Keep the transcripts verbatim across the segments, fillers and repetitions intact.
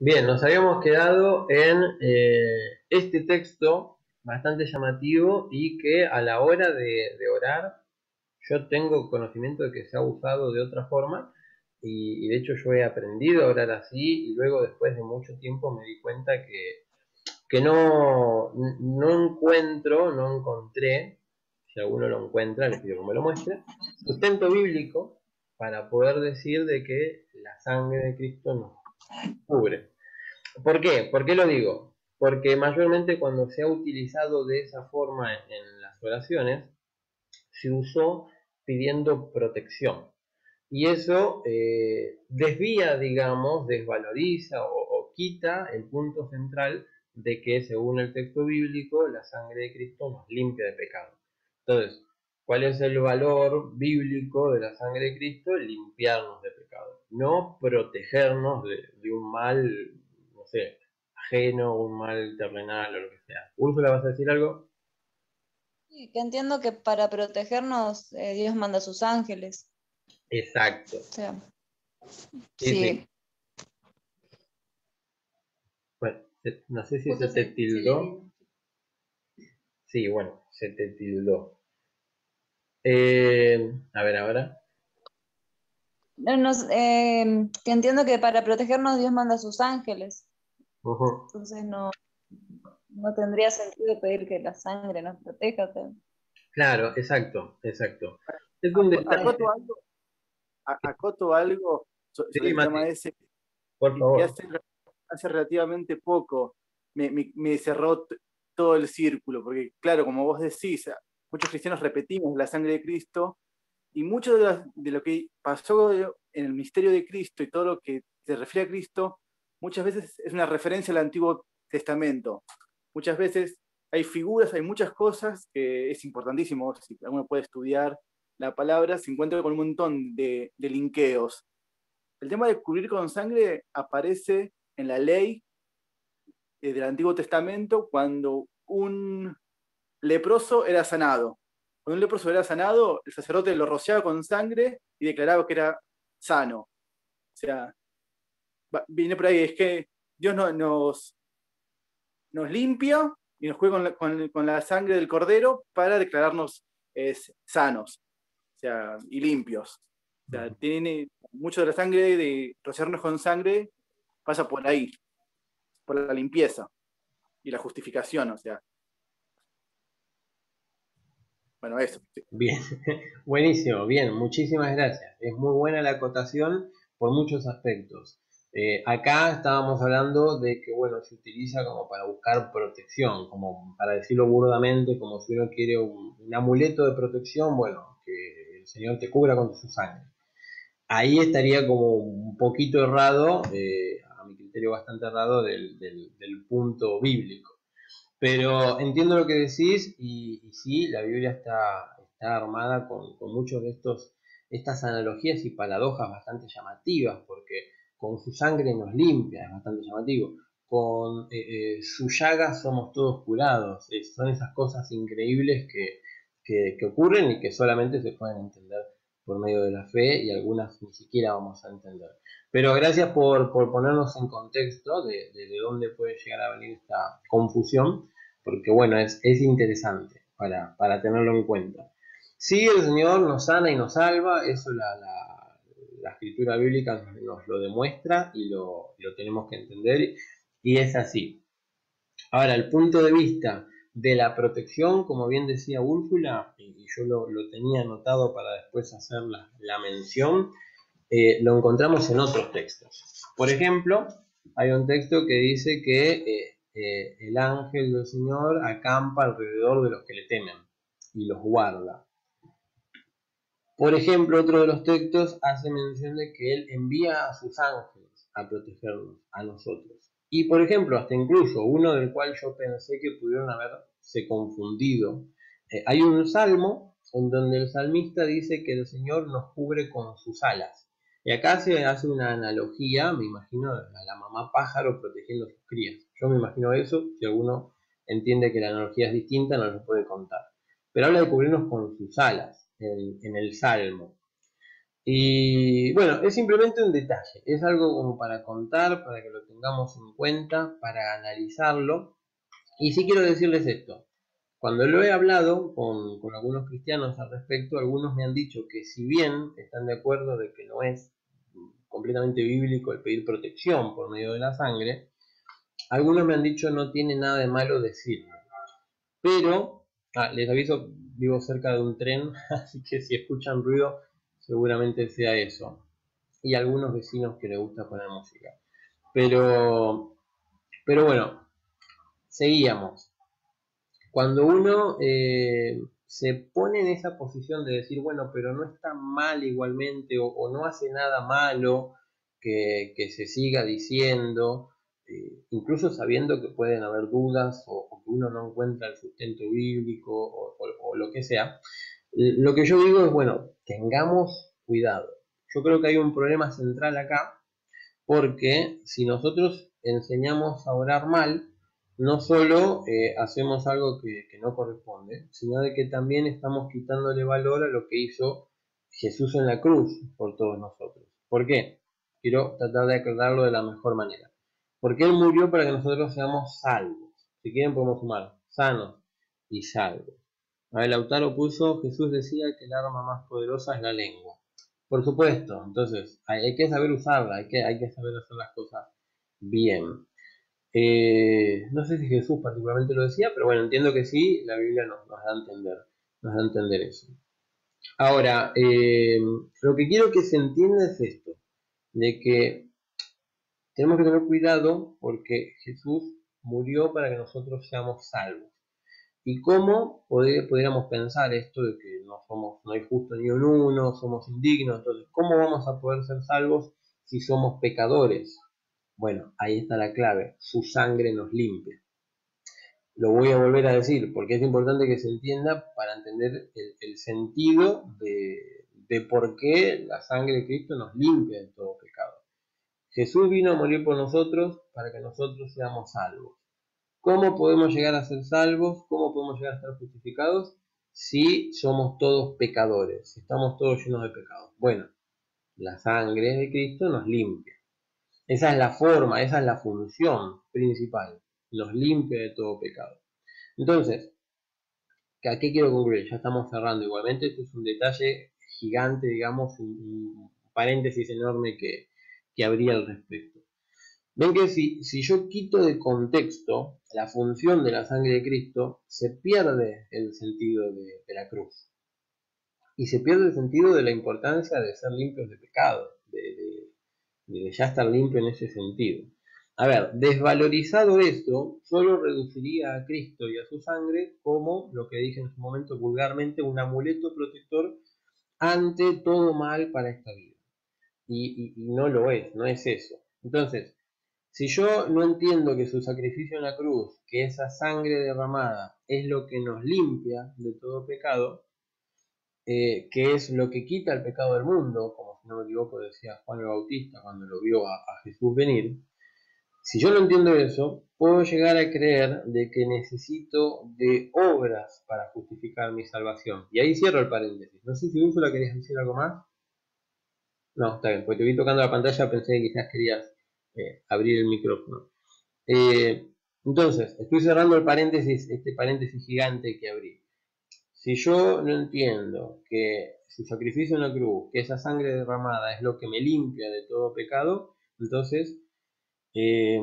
Bien, nos habíamos quedado en eh, este texto bastante llamativo y que a la hora de, de orar yo tengo conocimiento de que se ha usado de otra forma y, y de hecho yo he aprendido a orar así y luego después de mucho tiempo me di cuenta que, que no, no encuentro, no encontré, si alguno lo encuentra le pido que me lo muestre, sustento bíblico para poder decir de que la sangre de Cristo no cubre. ¿Por qué? ¿Por qué lo digo? Porque mayormente cuando se ha utilizado de esa forma en las oraciones, se usó pidiendo protección. Y eso eh, desvía, digamos, desvaloriza o, o quita el punto central de que según el texto bíblico, la sangre de Cristo nos limpia de pecado. Entonces, ¿cuál es el valor bíblico de la sangre de Cristo? Limpiarnos de pecado, no protegernos de, de un mal, no sé, ajeno, un mal terrenal o lo que sea. Úrsula, ¿vas a decir algo? Sí, que entiendo que para protegernos eh, Dios manda a sus ángeles. Exacto. O sea, sí, sí. sí. Bueno, no sé si se te tildó. Sí, bueno, se te tildó. Eh, a ver, ahora. Nos, eh, que entiendo que para protegernos Dios manda a sus ángeles. Uh-huh. Entonces no, no tendría sentido pedir que la sangre nos proteja. Claro, exacto, exacto. Es un acoto algo, acoto algo sobre sí, el tema ese, por favor. Que hace, hace relativamente poco me, me, me cerró todo el círculo, porque claro, como vos decís, muchos cristianos repetimos la sangre de Cristo y mucho de, la, de lo que pasó en el misterio de Cristo y todo lo que se refiere a Cristo muchas veces es una referencia al Antiguo Testamento. Muchas veces hay figuras, hay muchas cosas que es importantísimo, si alguno puede estudiar la palabra, se encuentra con un montón de, de linkeos. El tema de cubrir con sangre aparece en la ley eh, del Antiguo Testamento cuando un leproso era sanado. Cuando un leproso era sanado, el sacerdote lo rociaba con sangre y declaraba que era sano. O sea, viene por ahí, es que Dios no, nos, nos limpia y nos juega con la, con, con la sangre del cordero para declararnos es, sanos, o sea, y limpios. O sea, tiene mucho de la sangre, de rociarnos con sangre, pasa por ahí, por la limpieza y la justificación, o sea. Bueno, eso. Sí. Bien, buenísimo, bien, muchísimas gracias. Es muy buena la acotación por muchos aspectos. Eh, acá estábamos hablando de que, bueno, se utiliza como para buscar protección, como para decirlo burdamente, como si uno quiere un, un amuleto de protección, bueno, que el Señor te cubra con su sangre. Ahí estaría como un poquito errado, eh, a mi criterio bastante errado, del, del, del punto bíblico. Pero entiendo lo que decís y, y sí, la Biblia está, está armada con, con muchos de estos, estas analogías y paradojas bastante llamativas, porque con su sangre nos limpia, es bastante llamativo, con eh, eh, su llaga somos todos curados, eh, son esas cosas increíbles que, que, que ocurren y que solamente se pueden entender por medio de la fe y algunas ni siquiera vamos a entender. Pero gracias por, por ponernos en contexto de, de, de dónde puede llegar a venir esta confusión, porque bueno, es, es interesante para, para tenerlo en cuenta. Sí, el Señor nos sana y nos salva, eso la, la, la escritura bíblica nos, nos lo demuestra y lo, lo tenemos que entender, y es así. Ahora, el punto de vista de la protección, como bien decía Úrsula, y, y yo lo, lo tenía anotado para después hacer la, la mención, Eh, lo encontramos en otros textos. Por ejemplo, hay un texto que dice que eh, eh, el ángel del Señor acampa alrededor de los que le temen y los guarda. Por ejemplo, otro de los textos hace mención de que Él envía a sus ángeles a protegernos, a nosotros. Y por ejemplo, hasta incluso uno del cual yo pensé que pudieron haberse confundido. Eh, hay un salmo en donde el salmista dice que el Señor nos cubre con sus alas. Y acá se hace una analogía, me imagino, a la mamá pájaro protegiendo a sus crías. Yo me imagino eso, si alguno entiende que la analogía es distinta, nos lo puede contar. Pero habla de cubrirnos con sus alas, en, en el Salmo. Y bueno, es simplemente un detalle, es algo como para contar, para que lo tengamos en cuenta, para analizarlo. Y sí quiero decirles esto, cuando lo he hablado con, con algunos cristianos al respecto, algunos me han dicho que si bien están de acuerdo de que no es completamente bíblico el pedir protección por medio de la sangre, algunos me han dicho no tiene nada de malo decirlo. Pero, ah, les aviso, vivo cerca de un tren, así que si escuchan ruido, seguramente sea eso. Y algunos vecinos que les gusta poner música. Pero, pero bueno, seguíamos. Cuando uno eh, se pone en esa posición de decir, bueno, pero no está mal igualmente, o, o no hace nada malo que, que se siga diciendo, eh, incluso sabiendo que pueden haber dudas, o, o que uno no encuentra el sustento bíblico, o, o, o lo que sea, lo que yo digo es, bueno, tengamos cuidado. Yo creo que hay un problema central acá, porque si nosotros enseñamos a orar mal, no solo eh, hacemos algo que, que no corresponde, sino de que también estamos quitándole valor a lo que hizo Jesús en la cruz por todos nosotros. ¿Por qué? Quiero tratar de aclararlo de la mejor manera. Porque Él murió para que nosotros seamos salvos. Si quieren podemos sumar sanos y salvos. A ver, Lautaro puso, Jesús decía que el arma más poderosa es la lengua. Por supuesto, entonces hay, hay que saber usarla, hay que, hay que saber hacer las cosas bien. Eh, no sé si Jesús particularmente lo decía, pero bueno, entiendo que sí, la Biblia nos, nos da a entender, nos da a entender eso. Ahora, eh, lo que quiero que se entienda es esto, de que tenemos que tener cuidado porque Jesús murió para que nosotros seamos salvos. ¿Y cómo poder, podríamos pensar esto de que no somos, no hay justo ni un uno, somos indignos? Entonces, ¿cómo vamos a poder ser salvos si somos pecadores? Bueno, ahí está la clave, su sangre nos limpia. Lo voy a volver a decir, porque es importante que se entienda para entender el, el sentido de, de por qué la sangre de Cristo nos limpia de todo pecado. Jesús vino a morir por nosotros para que nosotros seamos salvos. ¿Cómo podemos llegar a ser salvos? ¿Cómo podemos llegar a estar justificados? Si somos todos pecadores, si estamos todos llenos de pecados. Bueno, la sangre de Cristo nos limpia. Esa es la forma, esa es la función principal. Nos limpia de todo pecado. Entonces, ¿a qué quiero concluir? Ya estamos cerrando igualmente. Esto es un detalle gigante, digamos, un paréntesis enorme que, que habría al respecto. Ven que si, si yo quito de contexto la función de la sangre de Cristo, se pierde el sentido de, de la cruz. Y se pierde el sentido de la importancia de ser limpios de pecado, de, de, de ya estar limpio en ese sentido. A ver, desvalorizado esto, solo reduciría a Cristo y a su sangre como, lo que dije en su momento vulgarmente, un amuleto protector ante todo mal para esta vida. Y, y, y no lo es, no es eso. Entonces, si yo no entiendo que su sacrificio en la cruz, que esa sangre derramada, es lo que nos limpia de todo pecado, eh, que es lo que quita el pecado del mundo, como si no me equivoco decía Juan el Bautista cuando lo vio a, a Jesús venir, si yo no entiendo eso, puedo llegar a creer de que necesito de obras para justificar mi salvación. Y ahí cierro el paréntesis. No sé si Úrsula querías decir algo más. No, está bien, porque te vi tocando la pantalla, pensé que quizás querías... Eh, abrir el micrófono. Eh, entonces, estoy cerrando el paréntesis, este paréntesis gigante que abrí. Si yo no entiendo que su sacrificio en la cruz, que esa sangre derramada es lo que me limpia de todo pecado, entonces, eh,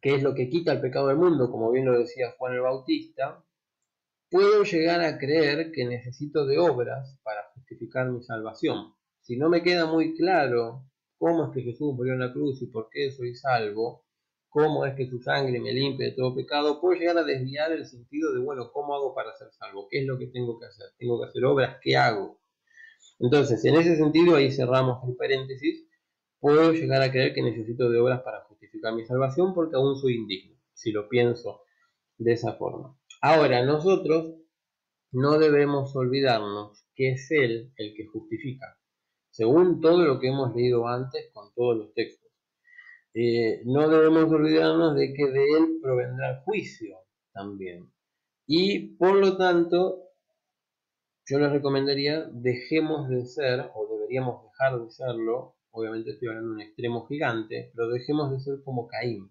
¿qué es lo que quita el pecado del mundo? Como bien lo decía Juan el Bautista, puedo llegar a creer que necesito de obras para justificar mi salvación. Si no me queda muy claro cómo es que Jesús murió en la cruz y por qué soy salvo, cómo es que su sangre me limpia de todo pecado, puedo llegar a desviar el sentido de, bueno, ¿cómo hago para ser salvo? ¿Qué es lo que tengo que hacer? ¿Tengo que hacer obras? ¿Qué hago? Entonces, en ese sentido, ahí cerramos el paréntesis, puedo llegar a creer que necesito de obras para justificar mi salvación porque aún soy indigno, si lo pienso de esa forma. Ahora, nosotros no debemos olvidarnos que es Él el que justifica. Según todo lo que hemos leído antes con todos los textos. Eh, no debemos olvidarnos de que de Él provendrá el juicio también. Y por lo tanto, yo les recomendaría dejemos de ser, o deberíamos dejar de serlo, obviamente estoy hablando de un extremo gigante, pero dejemos de ser como Caín,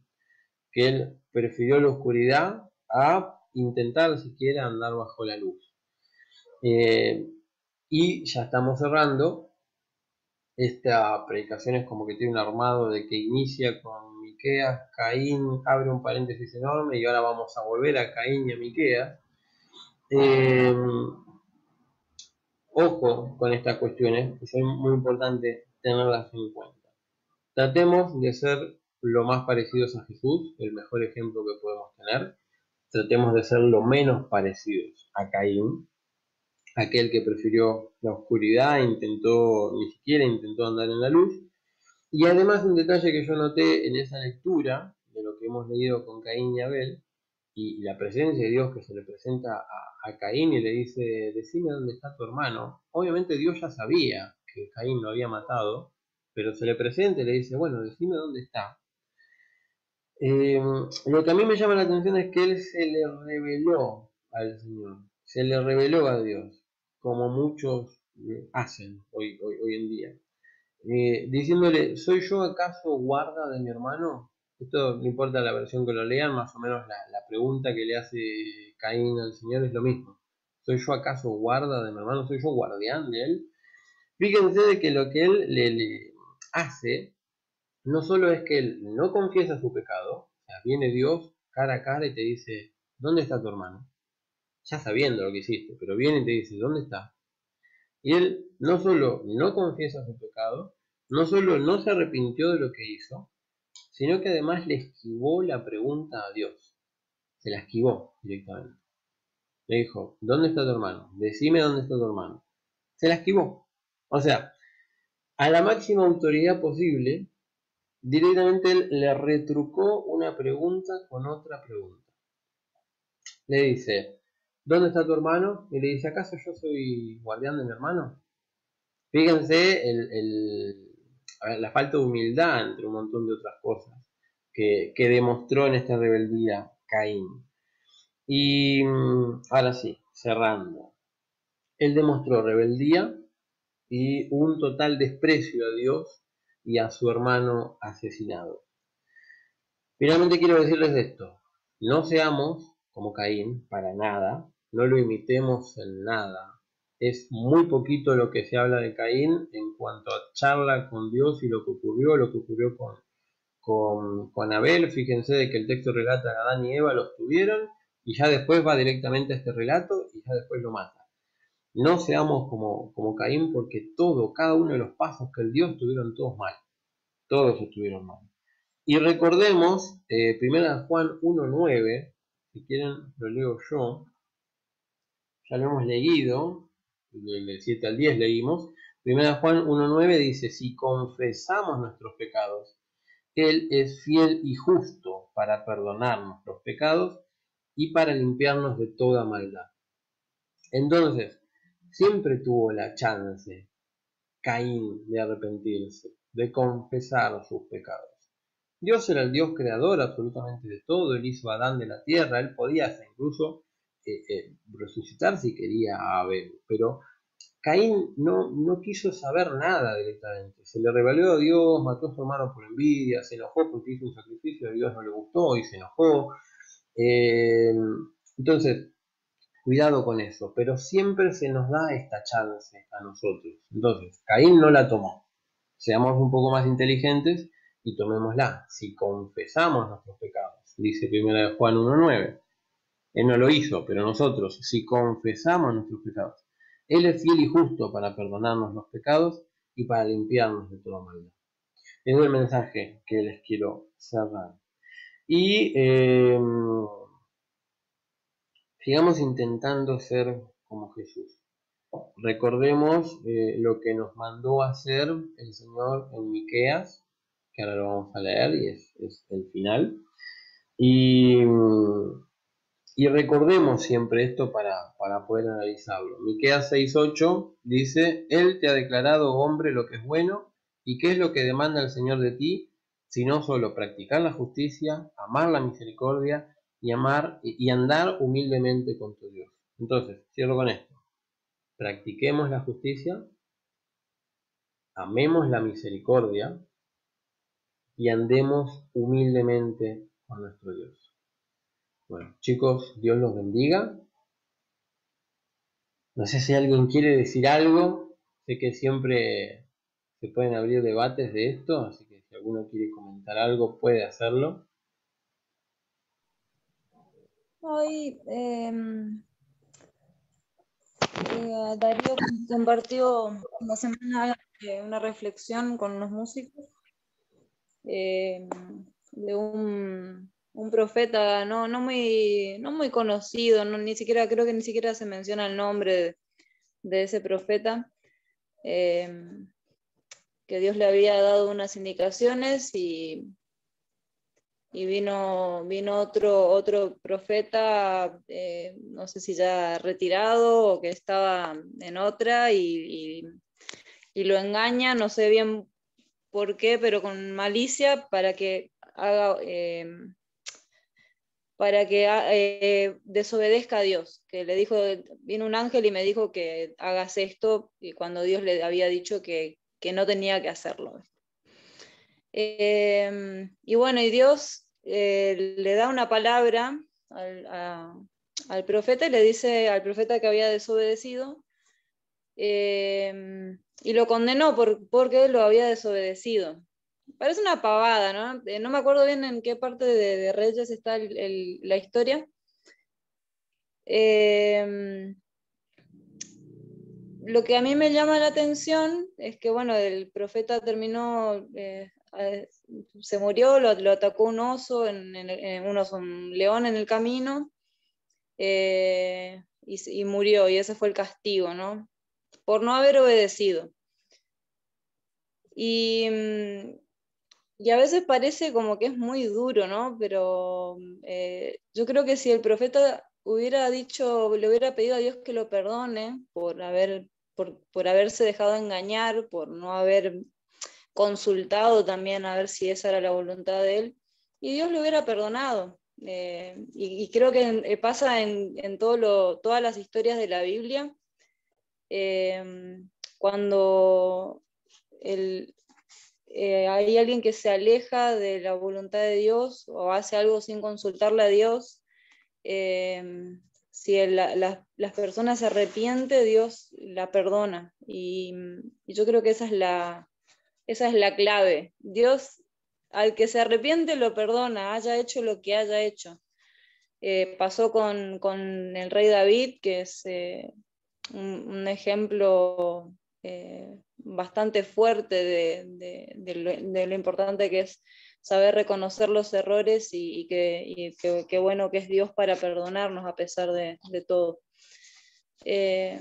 que él prefirió la oscuridad a intentar siquiera andar bajo la luz. Eh, y ya estamos cerrando. Esta predicación es como que tiene un armado de que inicia con Miqueas, Caín, abre un paréntesis enorme y ahora vamos a volver a Caín y a Miqueas. Eh, ojo con estas cuestiones, que son muy importantes tenerlas en cuenta. Tratemos de ser lo más parecidos a Jesús, el mejor ejemplo que podemos tener. Tratemos de ser lo menos parecidos a Caín, aquel que prefirió la oscuridad, intentó, ni siquiera intentó andar en la luz. Y además un detalle que yo noté en esa lectura, de lo que hemos leído con Caín y Abel, y la presencia de Dios que se le presenta a, a Caín y le dice, decime dónde está tu hermano. Obviamente Dios ya sabía que Caín lo había matado, pero se le presenta y le dice, bueno, decime dónde está. Eh, lo que a mí me llama la atención es que él se le reveló al Señor, se le reveló a Dios, como muchos hacen hoy, hoy, hoy en día, eh, diciéndole, ¿soy yo acaso guarda de mi hermano? Esto no importa la versión que lo lean, más o menos la, la pregunta que le hace Caín al Señor es lo mismo. ¿Soy yo acaso guarda de mi hermano? ¿Soy yo guardián de él? Fíjense de que lo que él le, le hace, no solo es que él no confiesa su pecado, o sea, viene Dios cara a cara y te dice, ¿dónde está tu hermano? Ya sabiendo lo que hiciste, pero viene y te dice, ¿dónde está? Y él no solo no confiesa su pecado, no solo no se arrepintió de lo que hizo, sino que además le esquivó la pregunta a Dios. Se la esquivó directamente. Le dijo, ¿dónde está tu hermano? Decime dónde está tu hermano. Se la esquivó. O sea, a la máxima autoridad posible, directamente él le retrucó una pregunta con otra pregunta. Le dice, ¿dónde está tu hermano? Y le dice, ¿acaso yo soy guardián de mi hermano? Fíjense el, el, a ver, la falta de humildad, entre un montón de otras cosas, que, que demostró en esta rebeldía Caín. Y ahora sí, cerrando. Él demostró rebeldía y un total desprecio a Dios y a su hermano asesinado. Finalmente quiero decirles esto. No seamos como Caín, para nada. No lo imitemos en nada. Es muy poquito lo que se habla de Caín en cuanto a charla con Dios y lo que ocurrió, lo que ocurrió con, con, con Abel. Fíjense de que el texto relata a Adán y Eva los tuvieron y ya después va directamente a este relato y ya después lo mata. No seamos como, como Caín, porque todo, cada uno de los pasos que él dio estuvieron todos mal. Todos estuvieron mal. Y recordemos, eh, primera de Juan uno nueve, si quieren lo leo yo, ya lo hemos leído, del siete al diez leímos. primera de Juan uno nueve dice, si confesamos nuestros pecados, él es fiel y justo para perdonar nuestros pecados y para limpiarnos de toda maldad. Entonces, siempre tuvo la chance Caín de arrepentirse, de confesar sus pecados. Dios era el Dios creador absolutamente de todo, él hizo a Adán de la tierra, él podía hasta incluso eh, eh, resucitar si quería a Abel, pero Caín no, no quiso saber nada directamente, se le rebeló a Dios, mató a su hermano por envidia, se enojó porque hizo un sacrificio, a Dios no le gustó y se enojó. Eh, entonces, cuidado con eso, pero siempre se nos da esta chance a nosotros. Entonces, Caín no la tomó. Seamos un poco más inteligentes y tomémosla. Si confesamos nuestros pecados, dice primera de Juan uno nueve. Él no lo hizo, pero nosotros, si confesamos nuestros pecados, él es fiel y justo para perdonarnos los pecados y para limpiarnos de toda maldad. Es el mensaje que les quiero cerrar. Y... Eh, sigamos intentando ser como Jesús. Recordemos eh, lo que nos mandó a hacer el Señor en Miqueas, que ahora lo vamos a leer y es, es el final. Y, y recordemos siempre esto para, para poder analizarlo. Miqueas seis ocho dice, él te ha declarado, hombre, lo que es bueno y qué es lo que demanda el Señor de ti, sino solo practicar la justicia, amar la misericordia, y amar y andar humildemente con tu Dios. Entonces, cierro con esto. practiquemos la justicia, amemos la misericordia y andemos humildemente con nuestro Dios. Bueno, chicos, Dios los bendiga. No sé si alguien quiere decir algo. Sé que siempre se pueden abrir debates de esto, así que si alguno quiere comentar algo, puede hacerlo. Hoy eh, eh, Darío compartió una semana una reflexión con unos músicos eh, de un, un profeta no, no, muy, no muy conocido, no, ni siquiera, creo que ni siquiera se menciona el nombre de, de ese profeta, eh, que Dios le había dado unas indicaciones y... Y vino, vino otro, otro profeta, eh, no sé si ya retirado o que estaba en otra, y, y, y lo engaña, no sé bien por qué, pero con malicia para que haga, eh, para que eh, desobedezca a Dios. Que le dijo, vino un ángel y me dijo que hagas esto, y cuando Dios le había dicho que, que no tenía que hacerlo. Eh, y bueno, y Dios eh, le da una palabra al, a, al profeta y le dice al profeta que había desobedecido, eh, y lo condenó por, porque lo había desobedecido. Parece una pavada, ¿no? Eh, no me acuerdo bien en qué parte de, de Reyes está el, el, la historia. Eh, lo que a mí me llama la atención es que, bueno, el profeta terminó... Eh, se murió, lo, lo atacó un oso, en, en, en un, oso un león en el camino, eh, y, y murió, y ese fue el castigo, ¿no? Por no haber obedecido. Y, y a veces parece como que es muy duro, ¿no? Pero eh, yo creo que si el profeta hubiera dicho, le hubiera pedido a Dios que lo perdone por, haber, por, por haberse dejado engañar, por no haber... consultado también a ver si esa era la voluntad de él, y Dios lo hubiera perdonado. Eh, y, y creo que pasa en, en todo lo, todas las historias de la Biblia, eh, cuando el, eh, hay alguien que se aleja de la voluntad de Dios o hace algo sin consultarle a Dios, eh, si el, la, la, las personas se arrepienten, Dios la perdona. Y, y yo creo que esa es la... Esa es la clave. Dios, al que se arrepiente, lo perdona, haya hecho lo que haya hecho. Eh, pasó con, con el rey David, que es eh, un, un ejemplo eh, bastante fuerte de, de, de, lo, de lo importante que es saber reconocer los errores y, y, que, y que, que bueno que es Dios para perdonarnos a pesar de, de todo. Eh,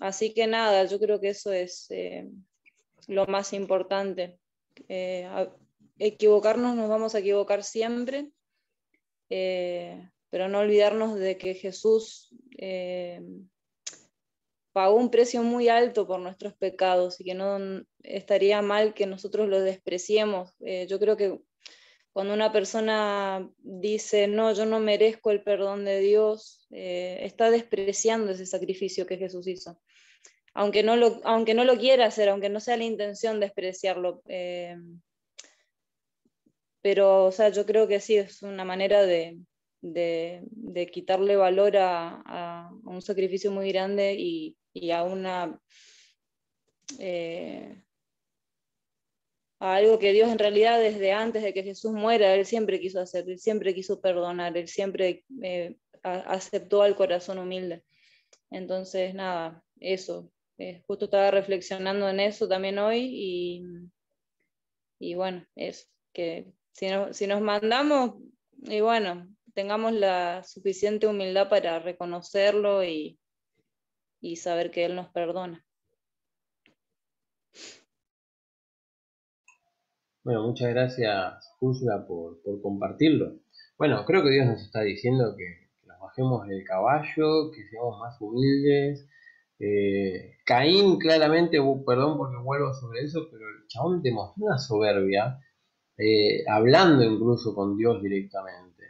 así que nada, yo creo que eso es... Eh, lo más importante. Eh, equivocarnos, nos vamos a equivocar siempre, eh, pero no olvidarnos de que Jesús eh, pagó un precio muy alto por nuestros pecados y que no estaría mal que nosotros lo despreciemos. Eh, yo creo que cuando una persona dice, no, yo no merezco el perdón de Dios, eh, está despreciando ese sacrificio que Jesús hizo. Aunque no, lo, aunque no lo quiera hacer, aunque no sea la intención despreciarlo. Eh, pero, o sea, yo creo que sí, es una manera de, de, de quitarle valor a, a un sacrificio muy grande y, y a una... Eh, a algo que Dios en realidad desde antes de que Jesús muera, Él siempre quiso hacer, Él siempre quiso perdonar, Él siempre eh, a, aceptó al corazón humilde. Entonces, nada, eso. Eh, justo estaba reflexionando en eso también hoy y, y bueno, eso, que si, no, si nos mandamos y bueno, tengamos la suficiente humildad para reconocerlo y, y saber que Él nos perdona. Bueno, muchas gracias, Úrsula, por, por compartirlo. Bueno, creo que Dios nos está diciendo que, que nos bajemos del caballo, que seamos más humildes. Eh, Caín claramente, perdón porque vuelvo sobre eso, pero el chabón demostró una soberbia, eh, hablando incluso con Dios directamente,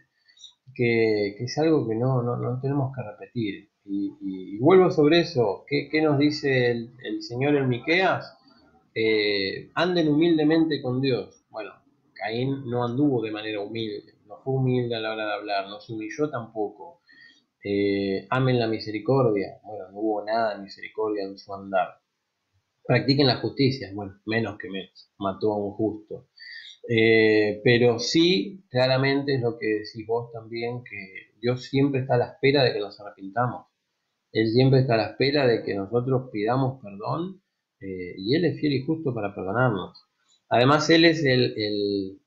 que, que es algo que no, no, no tenemos que repetir. Y, y, y vuelvo sobre eso. ¿Qué, qué nos dice el, el Señor en Miqueas? Eh, anden humildemente con Dios. Bueno, Caín no anduvo de manera humilde, no fue humilde a la hora de hablar, no se humilló tampoco. Eh, amen la misericordia. Bueno, no hubo nada de misericordia en su andar. Practiquen la justicia. Bueno, menos que menos. Mató a un justo. Eh, pero sí, claramente es lo que decís vos también, que Dios siempre está a la espera de que nos arrepintamos. Él siempre está a la espera de que nosotros pidamos perdón, eh, y Él es fiel y justo para perdonarnos. Además, Él es el, el...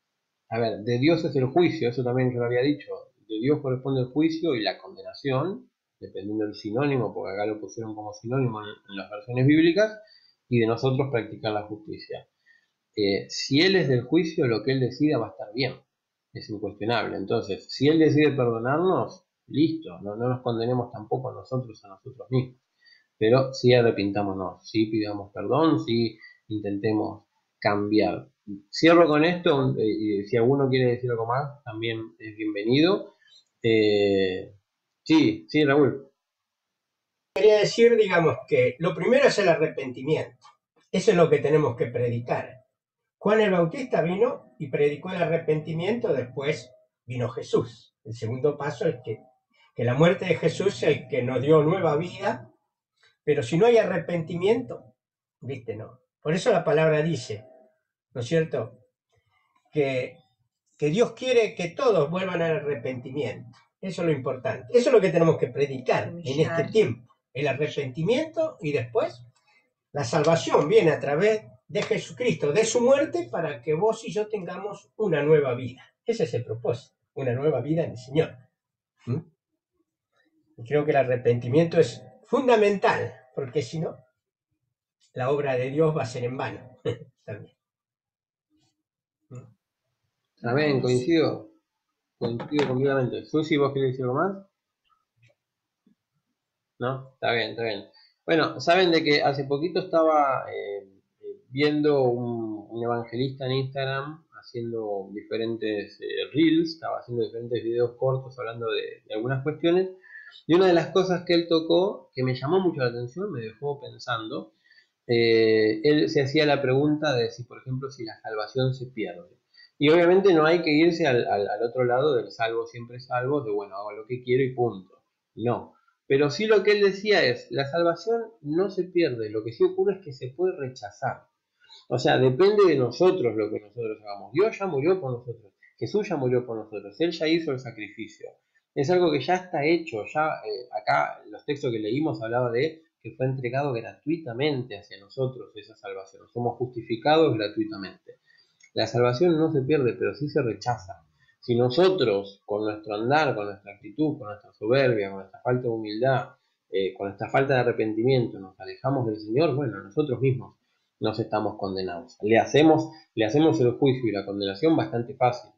A ver, de Dios es el juicio, eso también yo lo había dicho. De Dios corresponde el juicio y la condenación, dependiendo del sinónimo, porque acá lo pusieron como sinónimo en, en las versiones bíblicas, y de nosotros practicar la justicia. Eh, si Él es del juicio, lo que Él decida va a estar bien, es incuestionable. Entonces, si Él decide perdonarnos, listo, no, no nos condenemos tampoco a nosotros, a nosotros mismos, pero sí arrepintámonos, sí pidamos perdón, sí intentemos cambiar. Cierro con esto, eh, si alguno quiere decir algo más, también es bienvenido. Eh, sí, sí, Raúl. Quería decir, digamos, que lo primero es el arrepentimiento, eso es lo que tenemos que predicar. Juan el Bautista vino y predicó el arrepentimiento, después vino Jesús. El segundo paso es que, que la muerte de Jesús es el que nos dio nueva vida, pero si no hay arrepentimiento, viste, no. Por eso la palabra dice, ¿no es cierto?, que, que Dios quiere que todos vuelvan al arrepentimiento. Eso es lo importante, eso es lo que tenemos que predicar en este tiempo, el arrepentimiento, y después la salvación viene a través de de Jesucristo, de su muerte, para que vos y yo tengamos una nueva vida. Ese es el propósito, una nueva vida en el Señor. ¿Mm? Y creo que el arrepentimiento es fundamental, porque si no, la obra de Dios va a ser en vano. También. ¿Mm? Amén, coincido. Coincido completamente. Susi, ¿vos querés decir algo más? No, está bien, está bien. Bueno, saben de que hace poquito estaba... Eh, viendo un, un evangelista en Instagram haciendo diferentes eh, reels, estaba haciendo diferentes videos cortos hablando de, de algunas cuestiones, y una de las cosas que él tocó, que me llamó mucho la atención, me dejó pensando, eh, él se hacía la pregunta de si, por ejemplo, si la salvación se pierde. Y obviamente no hay que irse al, al, al otro lado del salvo siempre salvo, de bueno, hago lo que quiero y punto. No. Pero sí, lo que él decía es, la salvación no se pierde, lo que sí ocurre es que se puede rechazar. O sea, depende de nosotros lo que nosotros hagamos. Dios ya murió por nosotros, Jesús ya murió por nosotros, Él ya hizo el sacrificio. Es algo que ya está hecho, ya eh, acá los textos que leímos hablaba de que fue entregado gratuitamente hacia nosotros esa salvación. Somos justificados gratuitamente. La salvación no se pierde, pero sí se rechaza. Si nosotros, con nuestro andar, con nuestra actitud, con nuestra soberbia, con nuestra falta de humildad, eh, con nuestra falta de arrepentimiento, nos alejamos del Señor, bueno, nosotros mismos nos estamos condenados. Le hacemos, le hacemos el juicio y la condenación bastante fácil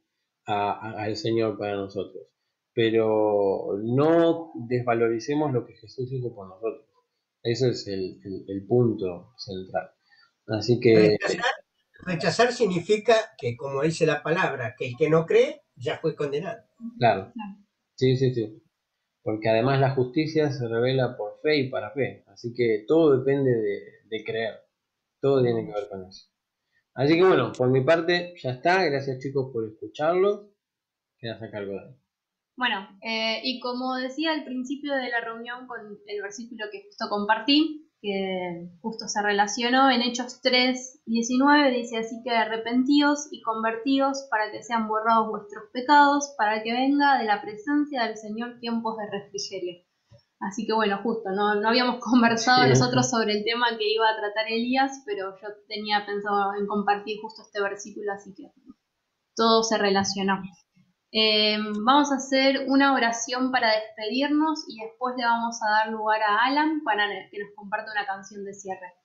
al Señor para nosotros. Pero no desvaloricemos lo que Jesús hizo por nosotros. Ese es el, el, el punto central. Así que... Rechazar, rechazar significa que, como dice la palabra, que el que no cree ya fue condenado. Claro. Sí, sí, sí. Porque además la justicia se revela por fe y para fe. Así que todo depende de, de creer. Todo tiene que ver con eso. Así que bueno, por mi parte ya está. Gracias, chicos, por escucharlo. Quedas a cargo de él. Bueno, eh, y como decía al principio de la reunión con el versículo que justo compartí, que justo se relacionó en Hechos tres, diecinueve, dice: así que arrepentíos y convertíos para que sean borrados vuestros pecados, para que venga de la presencia del Señor tiempos de refrigerio. Así que bueno, justo, no, no habíamos conversado sí, nosotros sobre el tema que iba a tratar Elías, pero yo tenía pensado en compartir justo este versículo, así que todo se relacionó. Eh, vamos a hacer una oración para despedirnos y después le vamos a dar lugar a Alan para que nos comparta una canción de cierre.